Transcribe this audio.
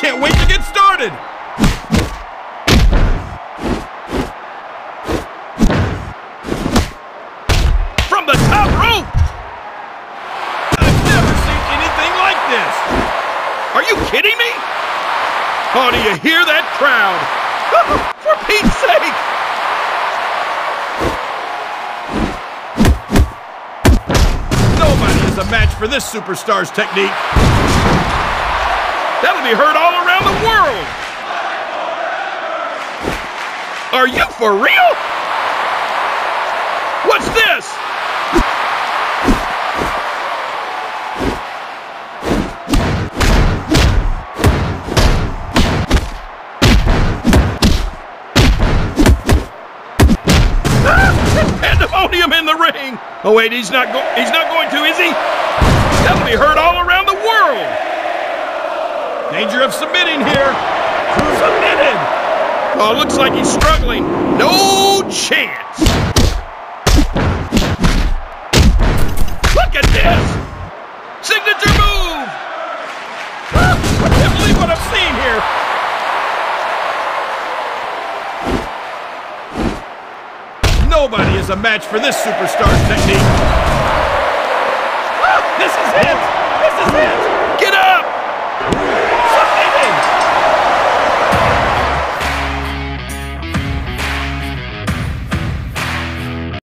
can't wait to get started! From the top rope! I've never seen anything like this! Are you kidding me? Oh, do you hear that crowd? For Pete's sake! A match for this superstar's technique. That'll be heard all around the world. Are you for real? What's this? Pandemonium in the ring. Oh wait, he's not going to, is he? That'll be heard all around the world! Danger of submitting here! Submitted! Oh, looks like he's struggling. No chance! Look at this! Signature move! I can't believe what I've seen here! Nobody is a match for this superstar's technique. This is it! This is it!